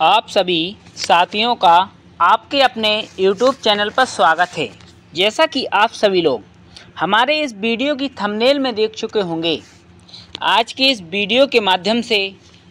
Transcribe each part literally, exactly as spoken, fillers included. आप सभी साथियों का आपके अपने यूट्यूब चैनल पर स्वागत है। जैसा कि आप सभी लोग हमारे इस वीडियो की थंबनेल में देख चुके होंगे, आज के इस वीडियो के माध्यम से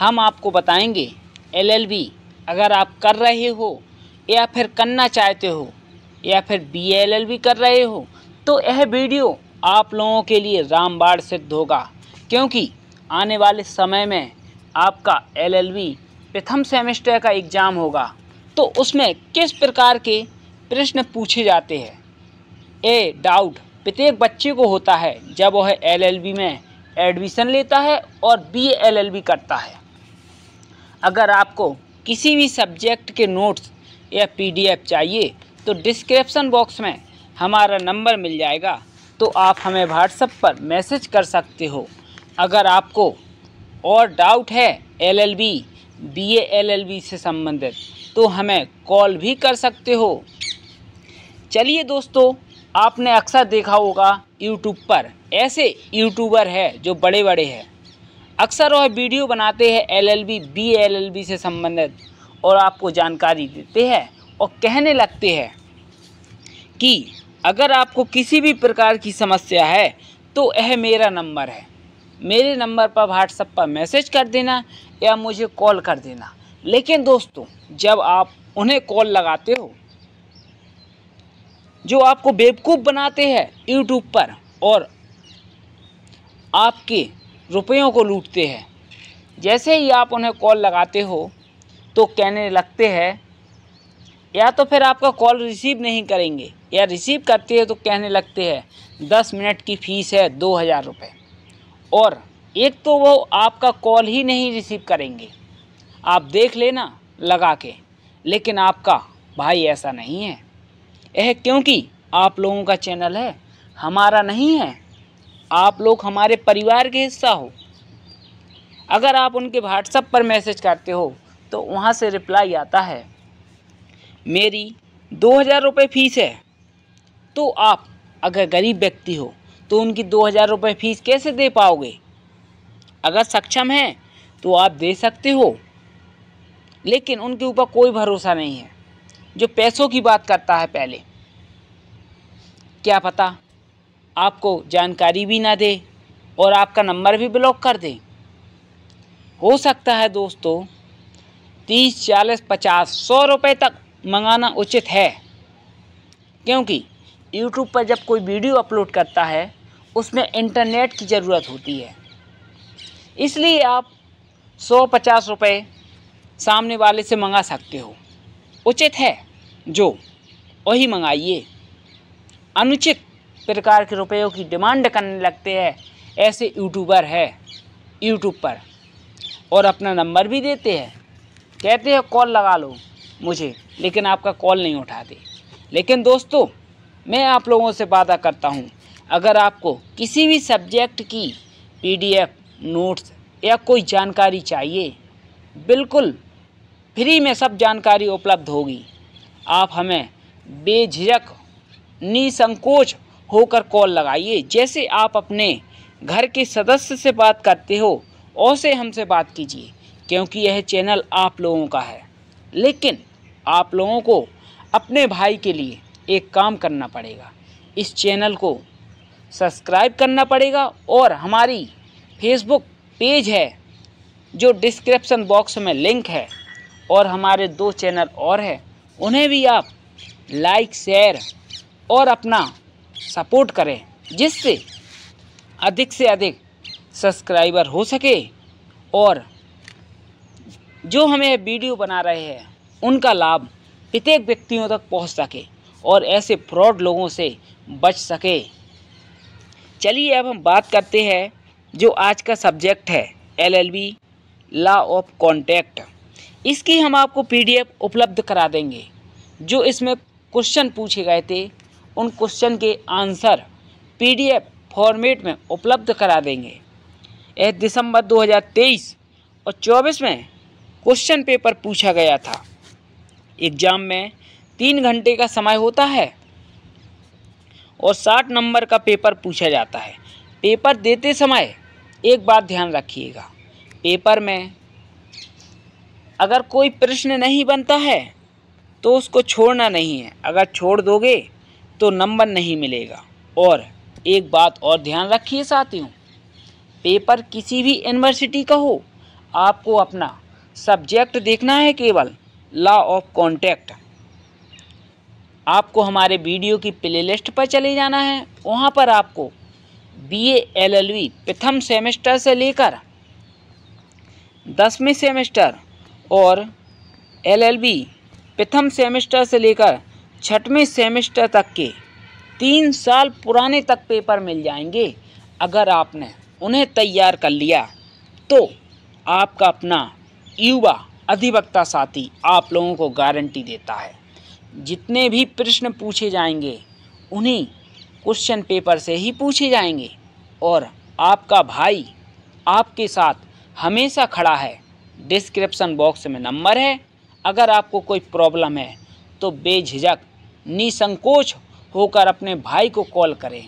हम आपको बताएंगे एल एल बी अगर आप कर रहे हो या फिर करना चाहते हो या फिर बी एल एल बी कर रहे हो तो यह वीडियो आप लोगों के लिए रामबाण सिद्ध होगा, क्योंकि आने वाले समय में आपका एल एल बी प्रथम सेमेस्टर का एग्ज़ाम होगा तो उसमें किस प्रकार के प्रश्न पूछे जाते हैं ये डाउट प्रत्येक बच्चे को होता है जब वह एल एल बी में एडमिशन लेता है और बी एल एल बी करता है। अगर आपको किसी भी सब्जेक्ट के नोट्स या पी डी एफ चाहिए तो डिस्क्रिप्शन बॉक्स में हमारा नंबर मिल जाएगा, तो आप हमें व्हाट्सएप पर मैसेज कर सकते हो। अगर आपको और डाउट है L L B B L L B से संबंधित तो हमें कॉल भी कर सकते हो। चलिए दोस्तों, आपने अक्सर देखा होगा यूट्यूब पर ऐसे यूट्यूबर हैं जो बड़े बड़े हैं, अक्सर वह वीडियो बनाते हैं L L B B L L B से संबंधित और आपको जानकारी देते हैं और कहने लगते हैं कि अगर आपको किसी भी प्रकार की समस्या है तो यह मेरा नंबर है, मेरे नंबर पर व्हाट्सएप पर मैसेज कर देना या मुझे कॉल कर देना। लेकिन दोस्तों, जब आप उन्हें कॉल लगाते हो जो आपको बेवकूफ़ बनाते हैं यूट्यूब पर और आपके रुपयों को लूटते हैं, जैसे ही आप उन्हें कॉल लगाते हो तो कहने लगते हैं या तो फिर आपका कॉल रिसीव नहीं करेंगे या रिसीव करते हैं तो कहने लगते हैं दस मिनट की फ़ीस है दो हज़ार रुपये, और एक तो वो आपका कॉल ही नहीं रिसीव करेंगे, आप देख लेना लगा के। लेकिन आपका भाई ऐसा नहीं है, यह क्योंकि आप लोगों का चैनल है, हमारा नहीं है। आप लोग हमारे परिवार के हिस्सा हो। अगर आप उनके व्हाट्सएप पर मैसेज करते हो तो वहाँ से रिप्लाई आता है मेरी दो हज़ार रुपये फ़ीस है, तो आप अगर गरीब व्यक्ति हो तो उनकी दो हज़ार रुपये फ़ीस कैसे दे पाओगे? अगर सक्षम हैं तो आप दे सकते हो, लेकिन उनके ऊपर कोई भरोसा नहीं है। जो पैसों की बात करता है पहले, क्या पता आपको जानकारी भी ना दे और आपका नंबर भी ब्लॉक कर दे। हो सकता है दोस्तों तीस चालीस पचास सौ रुपये तक मंगाना उचित है, क्योंकि यूट्यूब पर जब कोई वीडियो अपलोड करता है उसमें इंटरनेट की ज़रूरत होती है, इसलिए आप सौ पचास रुपये सामने वाले से मंगा सकते हो। उचित है जो वही मंगाइए। अनुचित प्रकार के रुपयों की डिमांड करने लगते हैं ऐसे यूट्यूबर है यूट्यूब पर, और अपना नंबर भी देते हैं, कहते हैं कॉल लगा लो मुझे, लेकिन आपका कॉल नहीं उठाते। लेकिन दोस्तों, मैं आप लोगों से वादा करता हूं, अगर आपको किसी भी सब्जेक्ट की पी डी एफ, नोट्स या कोई जानकारी चाहिए, बिल्कुल फ्री में सब जानकारी उपलब्ध होगी। आप हमें बेझिझक निसंकोच होकर कॉल लगाइए, जैसे आप अपने घर के सदस्य से बात करते हो वैसे हमसे बात कीजिए, क्योंकि यह चैनल आप लोगों का है। लेकिन आप लोगों को अपने भाई के लिए एक काम करना पड़ेगा, इस चैनल को सब्सक्राइब करना पड़ेगा, और हमारी फेसबुक पेज है जो डिस्क्रिप्शन बॉक्स में लिंक है, और हमारे दो चैनल और हैं, उन्हें भी आप लाइक शेयर और अपना सपोर्ट करें, जिससे अधिक से अधिक सब्सक्राइबर हो सके और जो हमें वीडियो बना रहे हैं उनका लाभ प्रत्येक व्यक्तियों तक पहुंच सके और ऐसे फ्रॉड लोगों से बच सके। चलिए अब हम बात करते हैं जो आज का सब्जेक्ट है L L B law of contract. इसकी हम आपको पी डी एफ उपलब्ध करा देंगे। जो इसमें क्वेश्चन पूछे गए थे उन क्वेश्चन के answer P D F format में उपलब्ध करा देंगे। यह दिसंबर दो हज़ार तेईस और चौबीस में क्वेश्चन पेपर पूछा गया था। एग्ज़ाम में तीन घंटे का समय होता है और साठ नंबर का पेपर पूछा जाता है। पेपर देते समय एक बात ध्यान रखिएगा, पेपर में अगर कोई प्रश्न नहीं बनता है तो उसको छोड़ना नहीं है। अगर छोड़ दोगे तो नंबर नहीं मिलेगा। और एक बात और ध्यान रखिए साथियों, पेपर किसी भी यूनिवर्सिटी का हो, आपको अपना सब्जेक्ट देखना है केवल लॉ ऑफ कॉन्ट्रैक्ट। आपको हमारे वीडियो की प्लेलिस्ट पर चले जाना है, वहाँ पर आपको बीए एलएलबी प्रथम सेमेस्टर से लेकर दसवें सेमेस्टर और एलएलबी प्रथम सेमेस्टर से लेकर छठवें सेमेस्टर तक के तीन साल पुराने तक पेपर मिल जाएंगे। अगर आपने उन्हें तैयार कर लिया तो आपका अपना युवा अधिवक्ता साथी आप लोगों को गारंटी देता है, जितने भी प्रश्न पूछे जाएंगे उन्हीं क्वेश्चन पेपर से ही पूछे जाएंगे। और आपका भाई आपके साथ हमेशा खड़ा है। डिस्क्रिप्शन बॉक्स में नंबर है, अगर आपको कोई प्रॉब्लम है तो बेझिझक निसंकोच होकर अपने भाई को कॉल करें।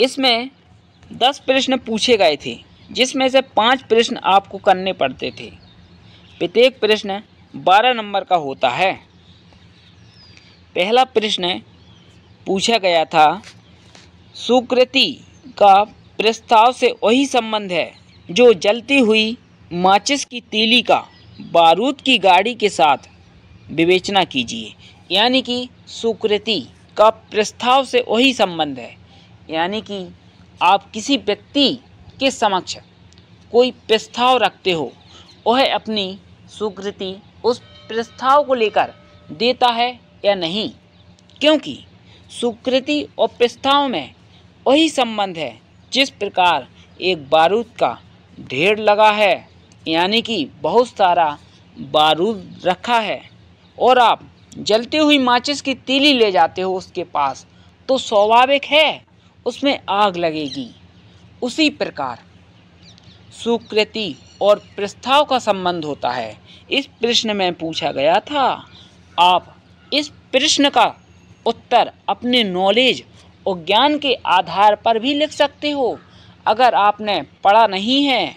इसमें दस प्रश्न पूछे गए थे, जिसमें से पाँच प्रश्न आपको करने पड़ते थे। प्रत्येक प्रश्न बारह नंबर का होता है। पहला प्रश्न पूछा गया था, स्वीकृति का प्रस्ताव से वही संबंध है जो जलती हुई माचिस की तीली का बारूद की गाड़ी के साथ विवेचना कीजिए। यानी कि स्वीकृति का प्रस्ताव से वही संबंध है, यानी कि आप किसी व्यक्ति के समक्ष कोई प्रस्ताव रखते हो, वह अपनी स्वीकृति उस प्रस्ताव को लेकर देता है या नहीं, क्योंकि स्वीकृति और प्रस्ताव में वही संबंध है। जिस प्रकार एक बारूद का ढेर लगा है, यानी कि बहुत सारा बारूद रखा है, और आप जलती हुई माचिस की तीली ले जाते हो उसके पास, तो स्वाभाविक है उसमें आग लगेगी। उसी प्रकार स्वीकृति और प्रस्ताव का संबंध होता है। इस प्रश्न में पूछा गया था, आप इस प्रश्न का उत्तर अपने नॉलेज और ज्ञान के आधार पर भी लिख सकते हो। अगर आपने पढ़ा नहीं है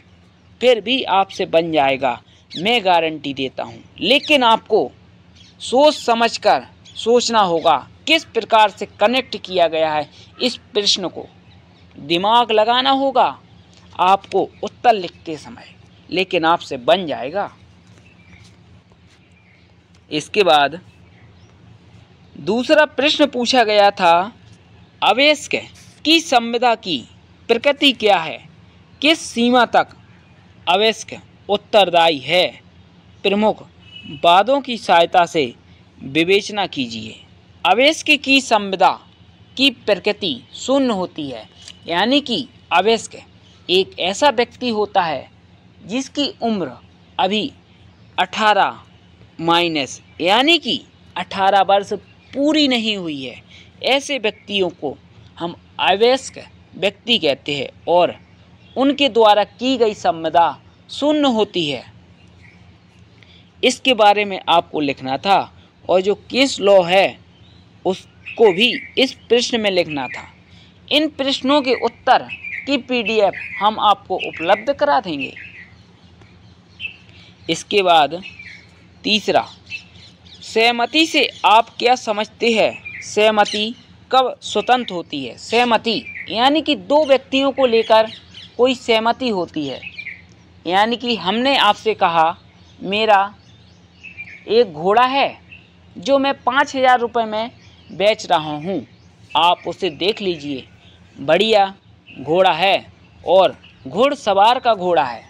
फिर भी आपसे बन जाएगा, मैं गारंटी देता हूँ। लेकिन आपको सोच समझकर सोचना होगा किस प्रकार से कनेक्ट किया गया है। इस प्रश्न को दिमाग लगाना होगा आपको उत्तर लिखते समय, लेकिन आपसे बन जाएगा। इसके बाद दूसरा प्रश्न पूछा गया था, आवेश की संविदा की प्रकृति क्या है, किस सीमा तक आवेश उत्तरदायी है, प्रमुख वादों की सहायता से विवेचना कीजिए। आवेश की संविदा की प्रकृति शून्य होती है, यानी कि आवेश एक ऐसा व्यक्ति होता है जिसकी उम्र अभी अठारह माइनस यानी कि अठारह वर्ष पूरी नहीं हुई है, ऐसे व्यक्तियों को हम आवेशक व्यक्ति कहते हैं, और उनके द्वारा की गई संविदा शून्य होती है। इसके बारे में आपको लिखना था, और जो केस लॉ है उसको भी इस प्रश्न में लिखना था। इन प्रश्नों के उत्तर की पीडीएफ हम आपको उपलब्ध करा देंगे। इसके बाद तीसरा, सहमति से आप क्या समझते हैं, सहमति कब स्वतंत्र होती है। सहमति यानी कि दो व्यक्तियों को लेकर कोई सहमति होती है, यानी कि हमने आपसे कहा मेरा एक घोड़ा है जो मैं पाँच हज़ार रुपये में बेच रहा हूँ, आप उसे देख लीजिए, बढ़िया घोड़ा है और घुड़सवार का घोड़ा है।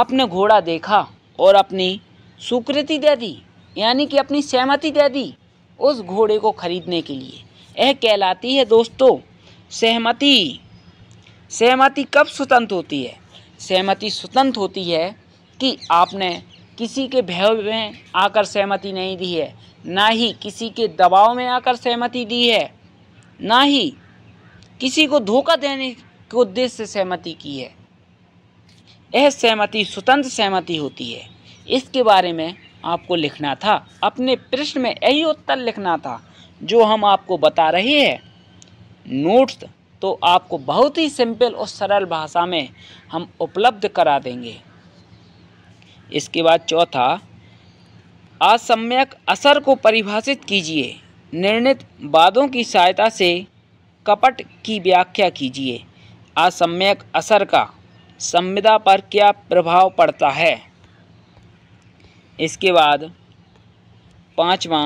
आपने घोड़ा देखा और अपनी स्वीकृति दे दी, यानी कि अपनी सहमति दे दी उस घोड़े को खरीदने के लिए। यह कहलाती है दोस्तों सहमति। सहमति कब स्वतंत्र होती है, सहमति स्वतंत्र होती है कि आपने किसी के भय में आकर सहमति नहीं दी है, ना ही किसी के दबाव में आकर सहमति दी है, ना ही किसी को धोखा देने के उद्देश्य से सहमति की है। यह सहमति स्वतंत्र सहमति होती है। इसके बारे में आपको लिखना था, अपने प्रश्न में यही उत्तर लिखना था जो हम आपको बता रहे हैं। नोट्स तो आपको बहुत ही सिंपल और सरल भाषा में हम उपलब्ध करा देंगे। इसके बाद चौथा, असम्यक असर को परिभाषित कीजिए, निर्णित वादों की सहायता से कपट की व्याख्या कीजिए। असम्यक असर का संविदा पर क्या प्रभाव पड़ता है। इसके बाद पाँचवा,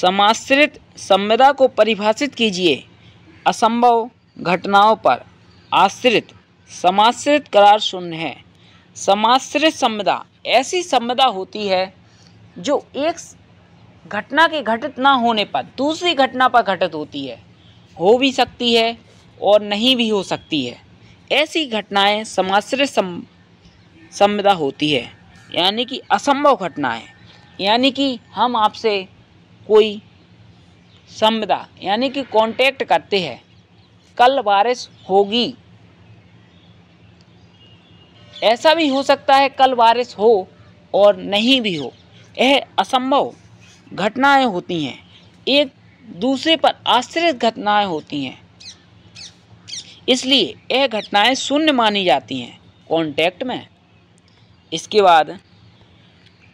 समाश्रित संविदा को परिभाषित कीजिए, असंभव घटनाओं पर आश्रित समाश्रित करार शून्य है। समाश्रित संविदा ऐसी संविदा होती है जो एक घटना के घटित ना होने पर दूसरी घटना पर घटित होती है, हो भी सकती है और नहीं भी हो सकती है। ऐसी घटनाएं समाश्रित संविदा होती है, यानी कि असंभव घटनाएं, यानी कि हम आपसे कोई संविदा यानी कि कॉन्टैक्ट करते हैं, कल बारिश होगी, ऐसा भी हो सकता है कल बारिश हो और नहीं भी हो। यह असंभव घटनाएं होती हैं, एक दूसरे पर आश्रित घटनाएं होती हैं, इसलिए यह घटनाएं शून्य मानी जाती हैं कॉन्टैक्ट में। इसके बाद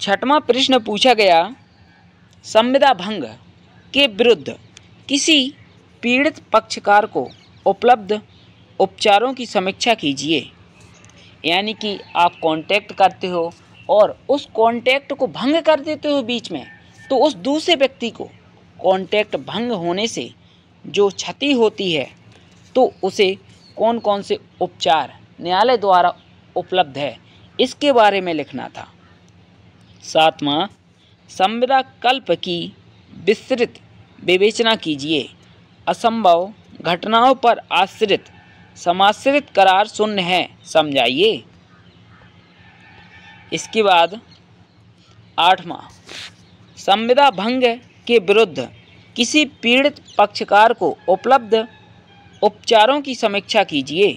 छठवां प्रश्न पूछा गया, संविदा भंग के विरुद्ध किसी पीड़ित पक्षकार को उपलब्ध उपचारों की समीक्षा कीजिए, यानी कि आप कॉन्टैक्ट करते हो और उस कॉन्टैक्ट को भंग कर देते हो बीच में, तो उस दूसरे व्यक्ति को कॉन्टैक्ट भंग होने से जो क्षति होती है तो उसे कौन कौन से उपचार न्यायालय द्वारा उपलब्ध है, इसके बारे में लिखना था। सातवां, संविदा कल्प की विस्तृत विवेचना कीजिए, असंभव घटनाओं पर आश्रित समाश्रित करार शून्य है समझाइए। इसके बाद आठवां, संविदा भंग के विरुद्ध किसी पीड़ित पक्षकार को उपलब्ध उपचारों की समीक्षा कीजिए,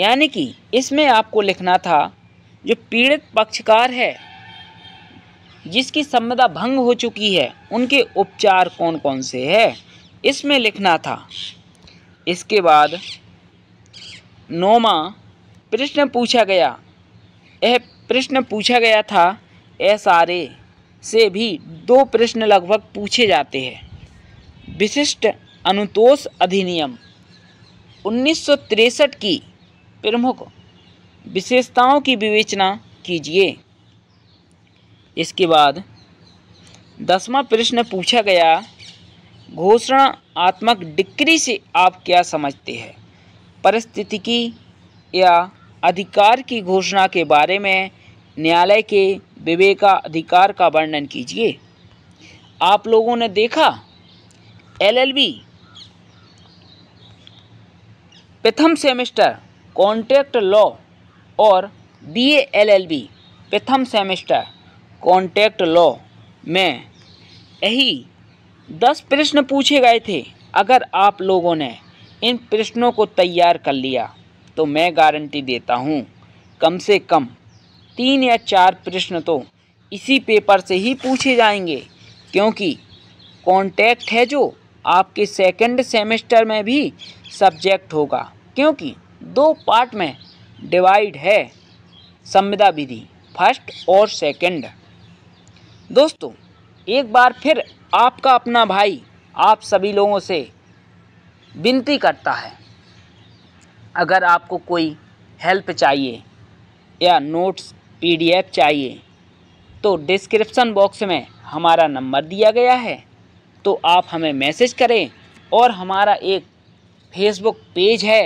यानी कि इसमें आपको लिखना था जो पीड़ित पक्षकार है जिसकी संविदा भंग हो चुकी है उनके उपचार कौन कौन से है, इसमें लिखना था। इसके बाद नौवां प्रश्न पूछा गया, यह प्रश्न पूछा गया था एस आर ए से भी दो प्रश्न लगभग पूछे जाते हैं। विशिष्ट अनुतोष अधिनियम उन्नीस सौ तिरसठ की प्रमुख विशेषताओं की विवेचना कीजिए। इसके बाद दसवां प्रश्न पूछा गया, घोषणात्मक डिक्री से आप क्या समझते हैं, परिस्थितिकी या अधिकार की घोषणा के बारे में न्यायालय के विवेकाधिकार का वर्णन कीजिए। आप लोगों ने देखा एल एल बी प्रथम सेमेस्टर कॉन्ट्रैक्ट लॉ और B A L L B प्रथम सेमेस्टर कॉन्ट्रैक्ट लॉ में यही दस प्रश्न पूछे गए थे। अगर आप लोगों ने इन प्रश्नों को तैयार कर लिया तो मैं गारंटी देता हूँ कम से कम तीन या चार प्रश्न तो इसी पेपर से ही पूछे जाएंगे, क्योंकि कॉन्टैक्ट है जो आपके सेकंड सेमेस्टर में भी सब्जेक्ट होगा, क्योंकि दो पार्ट में डिवाइड है संविदा विधि फर्स्ट और सेकंड। दोस्तों, एक बार फिर आपका अपना भाई आप सभी लोगों से विनती करता है, अगर आपको कोई हेल्प चाहिए या नोट्स पी डी एफ चाहिए तो डिस्क्रिप्शन बॉक्स में हमारा नंबर दिया गया है, तो आप हमें मैसेज करें। और हमारा एक फेसबुक पेज है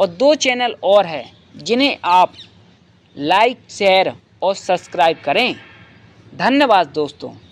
और दो चैनल और हैं जिन्हें आप लाइक शेयर और सब्सक्राइब करें। धन्यवाद दोस्तों।